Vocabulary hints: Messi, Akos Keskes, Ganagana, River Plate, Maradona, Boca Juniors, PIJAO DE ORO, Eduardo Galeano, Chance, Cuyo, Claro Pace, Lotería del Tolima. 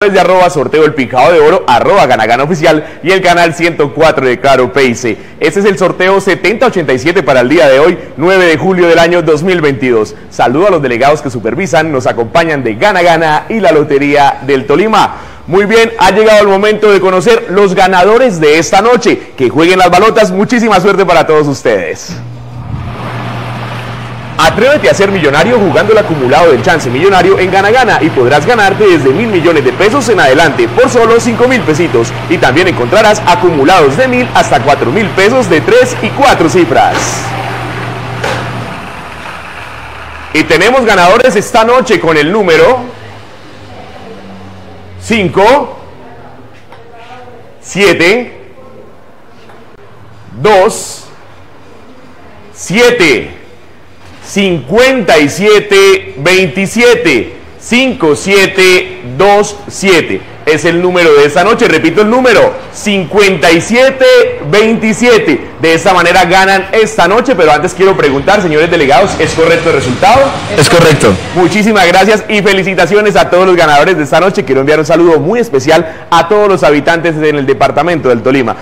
De @sorteoelpijao de oro, @ganagana oficial y el canal 104 de Claro Pace. Este es el sorteo 7087 para el día de hoy, 9 de julio del año 2022. Saludo a los delegados que supervisan, nos acompañan de Ganagana y la Lotería del Tolima. Muy bien, ha llegado el momento de conocer los ganadores de esta noche. Que jueguen las balotas, muchísima suerte para todos ustedes. Atrévete a ser millonario jugando el acumulado del chance millonario en Ganagana y podrás ganarte desde 1.000 millones de pesos en adelante por solo 5.000 pesitos, y también encontrarás acumulados de 1.000 hasta 4.000 pesos de 3 y 4 cifras. Y tenemos ganadores esta noche con el número 5, 7, 2, 7, 5727 5727 es el número de esta noche. Repito el número, 5727. De esta manera ganan esta noche. Pero antes quiero preguntar, señores delegados, ¿es correcto el resultado? Es correcto. Muchísimas gracias y felicitaciones a todos los ganadores de esta noche. Quiero enviar un saludo muy especial a todos los habitantes en el departamento del Tolima.